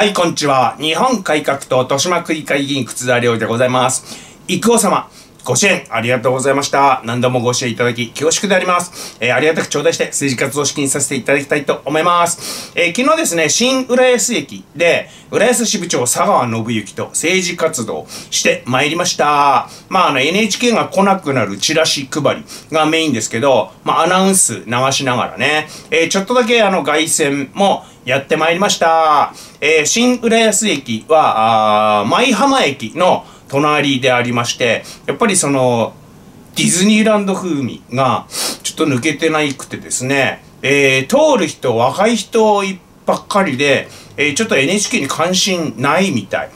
はい、こんにちは。日本改革党豊島区議会議員、忽田良でございます。郁夫様、ご支援ありがとうございました。何度もご支援いただき、恐縮であります。ありがたく頂戴して政治活動資金させていただきたいと思います。昨日ですね、新浦安駅で、浦安支部長佐川信之と政治活動してまいりました。NHK が来なくなるチラシ配りがメインですけど、アナウンス流しながらね、ちょっとだけ凱旋もやってまいりました。新浦安駅は、舞浜駅の隣でありまして、やっぱりその、ディズニーランド風味がちょっと抜けてないくてですね、通る人、若い人ばっかりで、ちょっと NHK に関心ないみたい。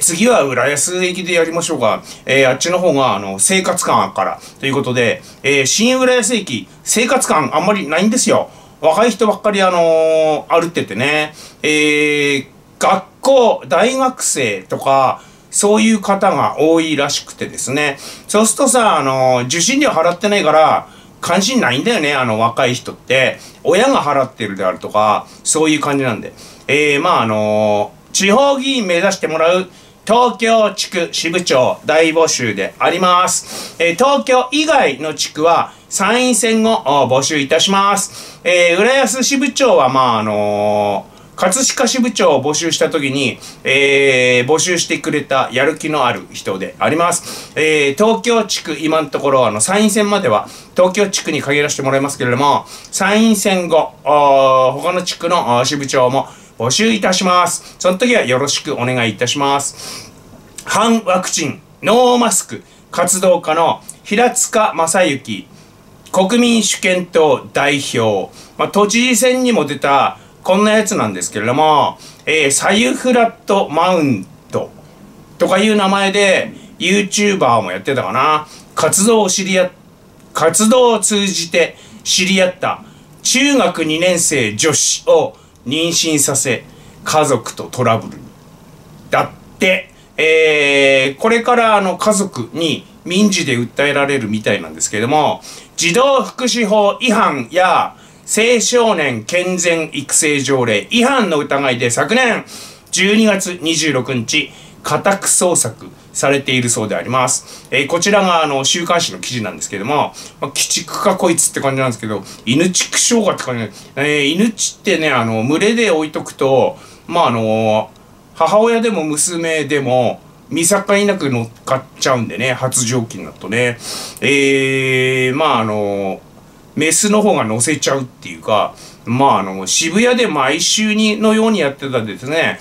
次は浦安駅でやりましょうか。あっちの方が、生活感あるから。ということで、新浦安駅、生活感あんまりないんですよ。若い人ばっかり、歩っててね。学校、大学生とか、そういう方が多いらしくてですね。そうするとさ、受信料払ってないから、関心ないんだよね、若い人って。親が払ってるであるとか、そういう感じなんで。地方議員目指してもらう、東京地区支部長大募集であります。東京以外の地区は、参院選後、募集いたします。浦安支部長は、葛飾支部長を募集したときに、募集してくれたやる気のある人であります。東京地区、今のところ、参院選までは東京地区に限らせてもらいますけれども、参院選後、他の地区の支部長も募集いたします。その時はよろしくお願いいたします。反ワクチン、ノーマスク、活動家の平塚正幸、国民主権党代表、都知事選にも出たこんなやつなんですけれども、サユフラットマウントとかいう名前で YouTuber もやってたかな。活動を通じて知り合った中学2年生女子を妊娠させ、家族とトラブルに。だって、これから家族に民事で訴えられるみたいなんですけれども、児童福祉法違反や、青少年健全育成条例違反の疑いで昨年12月26日、家宅捜索されているそうであります。こちらが週刊誌の記事なんですけども、鬼畜かこいつって感じなんですけど、犬畜生がって感じ、犬畜ってね、群れで置いとくと、母親でも娘でも、見境なく乗っかっちゃうんでね、発情期になるとね。メスの方が乗せちゃうっていうか、渋谷で毎週のようにやってたんですね。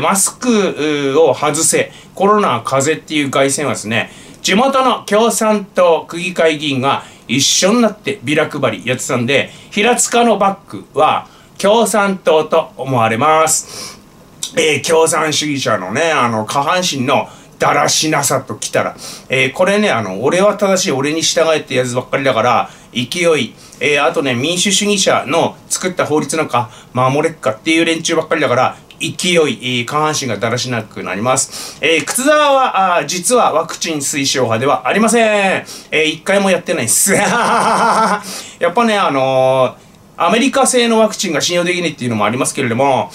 マスクを外せ、コロナ風邪っていう凱旋はですね、地元の共産党区議会議員が一緒になってビラ配りやってたんで、平塚のバッグは共産党と思われます。共産主義者のね、下半身のだらしなさときたら、これね、俺は正しい、俺に従えってやつばっかりだから、勢い、あとね、民主主義者の作った法律なんか守れっかっていう連中ばっかりだから、勢い、下半身がだらしなくなります。靴沢は、実はワクチン推奨派ではありません。一回もやってないっす。やっぱね、アメリカ製のワクチンが信用できないっていうのもありますけれども、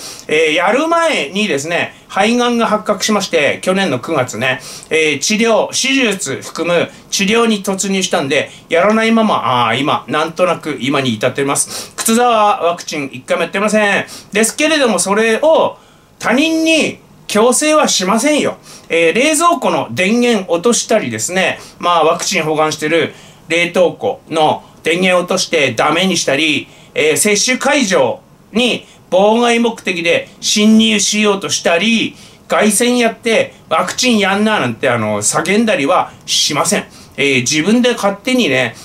やる前にですね、肺がんが発覚しまして、去年の9月ね、手術含む治療に突入したんで、やらないまま、今、なんとなく今に至っております。靴沢ワクチン1回もやってません。ですけれども、それを他人に強制はしませんよ。冷蔵庫の電源落としたりですね、ワクチン保管してる冷凍庫の電源落としてダメにしたり、接種会場に妨害目的で侵入しようとしたり、凱旋やってワクチンやんななんて叫んだりはしません。自分で勝手にね、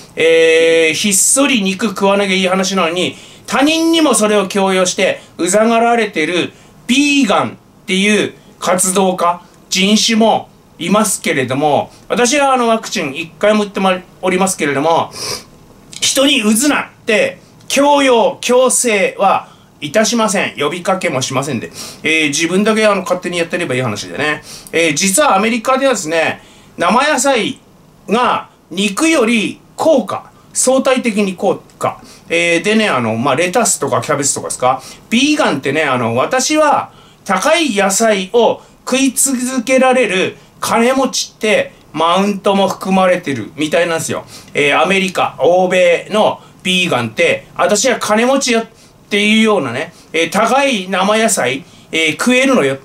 ひっそり肉食わなきゃいい話なのに、他人にもそれを強要してうざがられてるビーガンっていう活動家、人種もいますけれども、私はワクチン1回も打っておりますけれども、人にうずなって、強要、強制はいたしません。呼びかけもしませんで。自分だけ勝手にやってればいい話でね。実はアメリカではですね、生野菜が肉より高価、相対的に高価。でね、まあ、レタスとかキャベツとかですか、ビーガンってね、私は高い野菜を食い続けられる金持ちってマウントも含まれてるみたいなんですよ。アメリカ、欧米のビーガンって、私は金持ちよっていうようなね、高い生野菜、食えるのよ。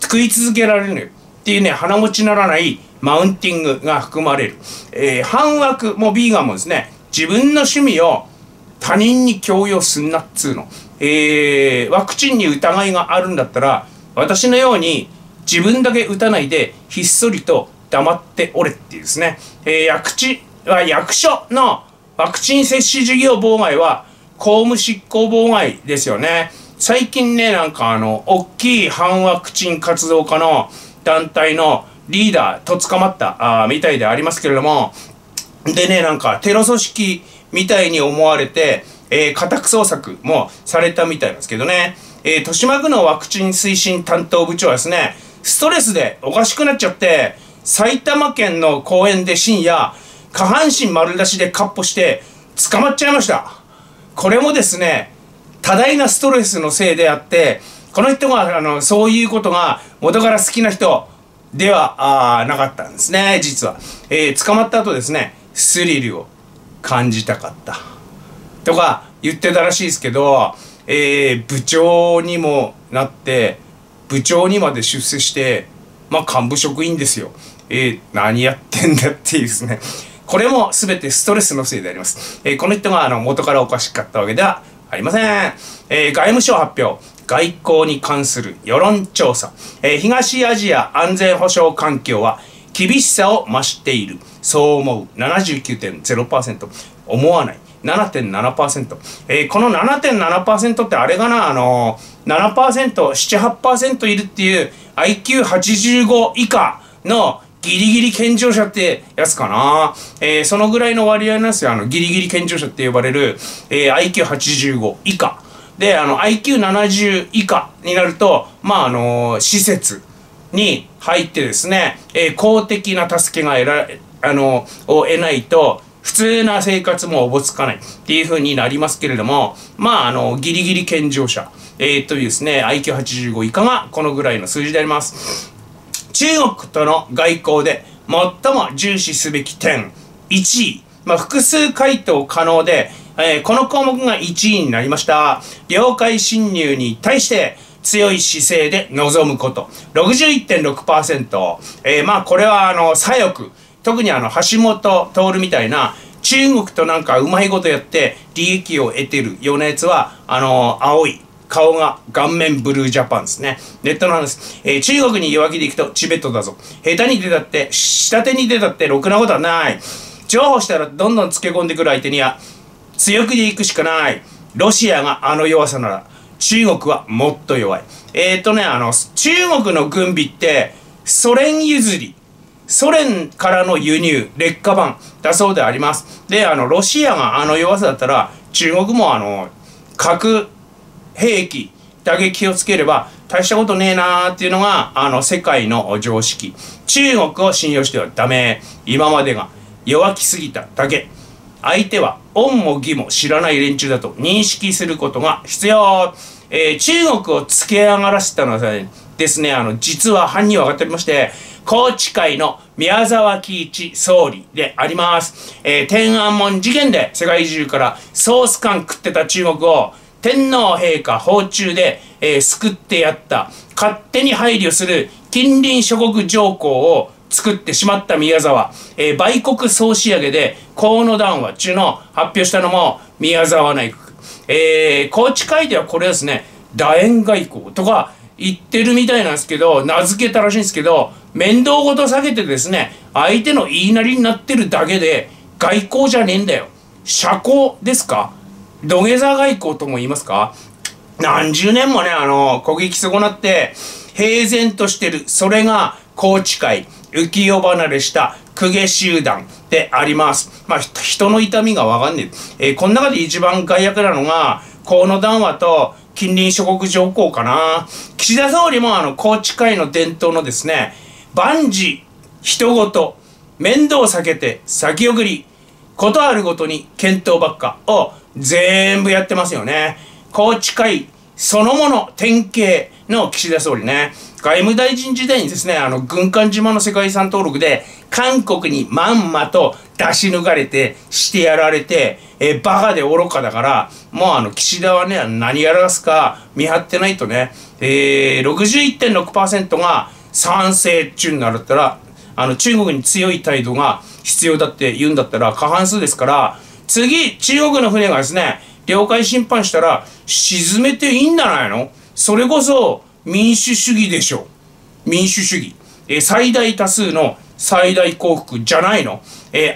食い続けられるのよ。っていうね、鼻持ちならないマウンティングが含まれる。反枠もビーガンもですね、自分の趣味を他人に強要すんなっつうの。ワクチンに疑いがあるんだったら、私のように自分だけ打たないで、ひっそりと黙っておれっていうですね。役所のワクチン接種事業妨害は公務執行妨害ですよね。最近ね、なんか大きい反ワクチン活動家の団体のリーダーと捕まったみたいでありますけれども、でね、なんかテロ組織みたいに思われて、家宅捜索もされたみたいなんですけどね。豊島区のワクチン推進担当部長はですね、ストレスでおかしくなっちゃって、埼玉県の公園で深夜、下半身丸出しで闊歩して捕まっちゃいました。これもですね、多大なストレスのせいであって、この人が、そういうことが元から好きな人ではなかったんですね、実は。捕まった後ですね、スリルを感じたかった。とか言ってたらしいですけど、部長にもなって、部長にまで出世して、まあ幹部職員ですよ。何やってんだっていうですね。これも全てストレスのせいであります。この人が元からおかしかったわけではありません。外務省発表。外交に関する世論調査。東アジア安全保障環境は厳しさを増している。そう思う。79.0%。思わない。7.7%。この 7.7% ってあれがな、7%、7、8% いるっていう IQ85 以下のギリギリ健常者ってやつかな。そのぐらいの割合なんですよ。ギリギリ健常者って呼ばれる、IQ85 以下。で、IQ70 以下になると、まあ、施設に入ってですね、公的な助けがを得ないと、普通な生活もおぼつかないっていう風になりますけれども、まあ、ギリギリ健常者、というですね、IQ85 以下がこのぐらいの数字であります。中国との外交で最も重視すべき点、1位。まあ、複数回答可能で、この項目が1位になりました。領海侵入に対して強い姿勢で臨むこと。61.6%。まあ、これは左翼。特に橋本徹みたいな、中国となんかうまいことやって利益を得てるようなやつは、青い。顔が顔面ブルージャパンですね。ネットの話。中国に弱気で行くとチベットだぞ。下手に出たって、下手に出たってろくなことはない。譲歩したらどんどん付け込んでくる相手には、強気で行くしかない。ロシアが弱さなら、中国はもっと弱い。中国の軍備って、ソ連譲り。ソ連からの輸入、劣化版だそうであります。で、ロシアが弱さだったら、中国も核兵器だけ気をつければ大したことねえなーっていうのが、世界の常識。中国を信用してはダメ。今までが弱気すぎただけ。相手は恩も義も知らない連中だと認識することが必要。中国をつけ上がらせたのはですね、実は犯人は分かっておりまして、宏池会の宮沢喜一総理であります。天安門事件で世界中からソース缶食ってた中国を天皇陛下訪中で、救ってやった。勝手に配慮する近隣諸国条項を作ってしまった宮沢。売国総仕上げで河野談話中の発表したのも宮沢内閣。宏池会ではこれですね、楕円外交とか、言ってるみたいなんですけど、名付けたらしいんですけど、面倒ごと下げてですね、相手の言いなりになってるだけで、外交じゃねえんだよ。社交ですか？土下座外交とも言いますか？何十年もね、攻撃損なって、平然としてる、それが、宏池会、浮世離れした、公家集団であります。まあ、人の痛みがわかんねえ。この中で一番害悪なのが、河野談話と、近隣諸国条項かな。岸田総理も宏池会の伝統のですね、万事、人ごと、面倒を避けて先送り、ことあるごとに検討ばっかを全部やってますよね。宏池会そのもの、典型の岸田総理ね。外務大臣時代にですね、軍艦島の世界遺産登録で、韓国にまんまと出し抜かれて、してやられて、バカで愚かだから、もう岸田はね、何やらすか見張ってないとね、61.6% が賛成中になるったら、中国に強い態度が必要だって言うんだったら、過半数ですから、次、中国の船がですね、領海侵犯したら、沈めていいんじゃないの？それこそ、民主主義でしょ。民主主義。最大多数の最大幸福じゃないの。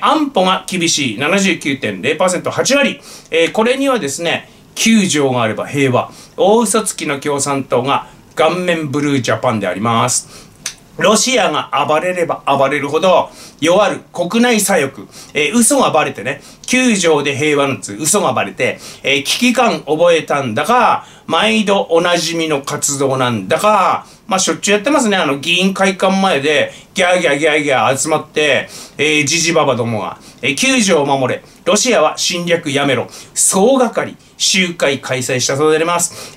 安保が厳しい 79.0%、8割。これにはですね、9条があれば平和。大嘘つきの共産党が顔面ブルージャパンであります。ロシアが暴れれば暴れるほど弱る国内左翼。嘘がバレてね、9条で平和の嘘がバレて、危機感覚えたんだか、毎度おなじみの活動なんだか、しょっちゅうやってますね。議員会館前で、ギャーギャーギャーギャー集まって、ジジババどもが、9条を守れ。ロシアは侵略やめろ。総がかり、集会開催したそうであります。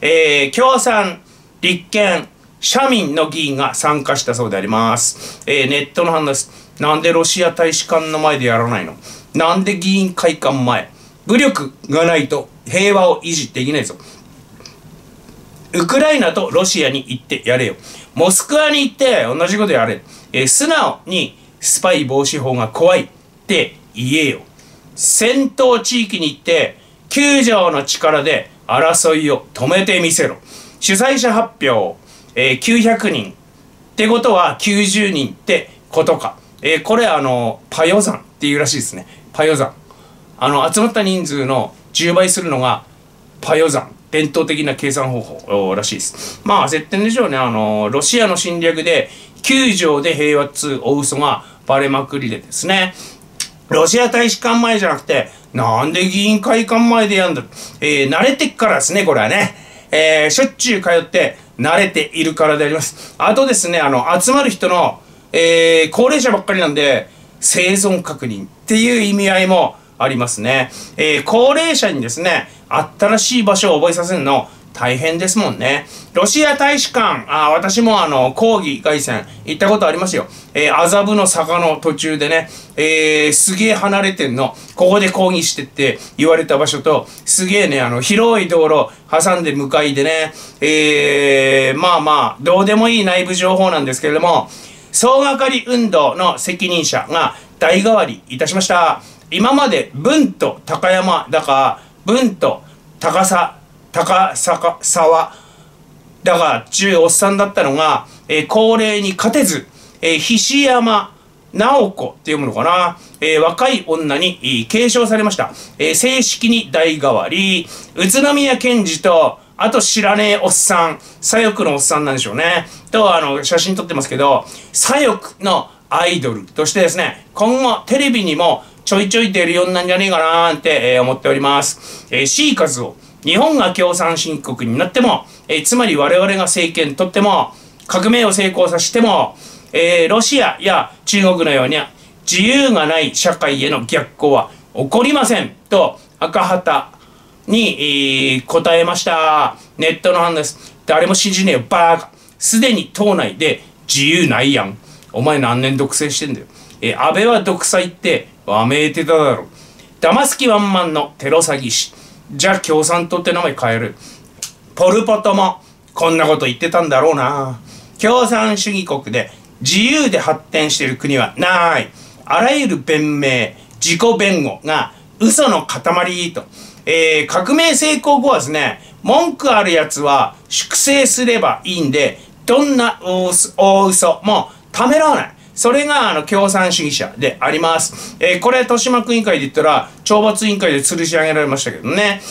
共産、立憲、社民の議員が参加したそうであります。ネットの反応です。なんでロシア大使館の前でやらないの？なんで議員会館前？武力がないと平和を維持できないぞ。ウクライナとロシアに行ってやれよ。モスクワに行って同じことやれ。素直にスパイ防止法が怖いって言えよ。戦闘地域に行って9条の力で争いを止めてみせろ。主催者発表。900人ってことは90人ってことか。これパヨ山っていうらしいですね。パヨ山。集まった人数の10倍するのがパヨ山。伝統的な計算方法らしいです。まあ絶対でしょうね。ロシアの侵略で9条で平和大嘘がバレまくりでですね。ロシア大使館前じゃなくて、なんで議員会館前でやんだ。慣れてっからですね、これはね。しょっちゅう通って、慣れているからであります。あとですね、集まる人の、高齢者ばっかりなんで、生存確認っていう意味合いもありますね。高齢者にですね、新しい場所を覚えさせるの大変ですもんね。ロシア大使館、私も抗議凱旋行ったことありますよ。麻布の坂の途中でね、すげえ離れてんの、ここで抗議してって言われた場所と、すげえね、広い道路挟んで向かいでね、まあまあ、どうでもいい内部情報なんですけれども、総がかり運動の責任者が代替わりいたしました。今まで文と高山だか、文と高沢だが中おっさんだったのが、高齢に勝てず、菱山直子って読むのかな、若い女に継承されました。正式に代替わり、宇都宮健児と、あと知らねえおっさん、左翼のおっさんなんでしょうね。と、写真撮ってますけど、左翼のアイドルとしてですね、今後テレビにもちょいちょい出るようになんじゃねえかなーって、思っております。C 数を日本が共産新国になっても、つまり我々が政権取っても、革命を成功させても、ロシアや中国のように自由がない社会への逆行は起こりませんと赤旗に、答えました。ネットの反応です。誰も信じねえよ、バーカ。すでに党内で自由ないやん。お前何年独占してんだよ。安倍は独裁ってわめいてただろ。騙す気ワンマンのテロ詐欺師。じゃあ共産党って名前変える。ポルポトもこんなこと言ってたんだろうな。共産主義国で自由で発展している国はない。あらゆる弁明、自己弁護が嘘の塊と。革命成功後はですね、文句あるやつは粛清すればいいんで、どんな大嘘もためらわない。それが共産主義者であります。これ、豊島区委員会で言ったら、懲罰委員会で吊るし上げられましたけどね。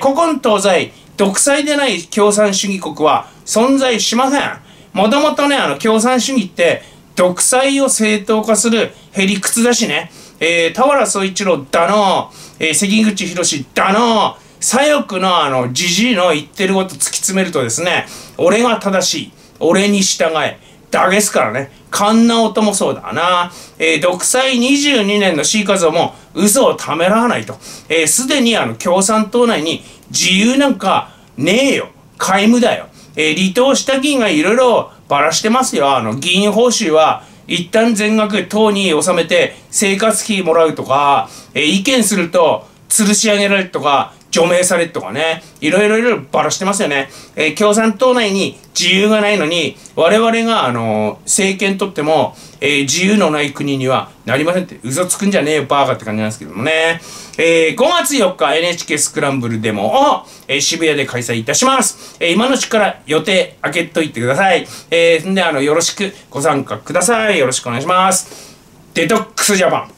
古今東西、独裁でない共産主義国は存在しません。もともとね、共産主義って、独裁を正当化するへりくつだしね。田原総一郎だの、関口宏だの、左翼のじじいの言ってること突き詰めるとですね、俺が正しい。俺に従え。だけですからね。カンナオタもそうだな。独裁22年のシーカゾーも嘘をためらわないと。すでに共産党内に自由なんかねえよ。皆無だよ。離党した議員がいろいろばらしてますよ。議員報酬は一旦全額党に納めて生活費もらうとか、意見すると吊るし上げられるとか、除名されるとかね、いろいろばらしてますよね。共産党内に自由がないのに、我々が政権取っても、自由のない国にはなりませんって、嘘つくんじゃねえよ、バーカって感じなんですけどもね。5月4日 NHK スクランブルデモを、渋谷で開催いたします。今のうちから予定開けといてください。よろしくご参加ください。よろしくお願いします。デトックスジャパン。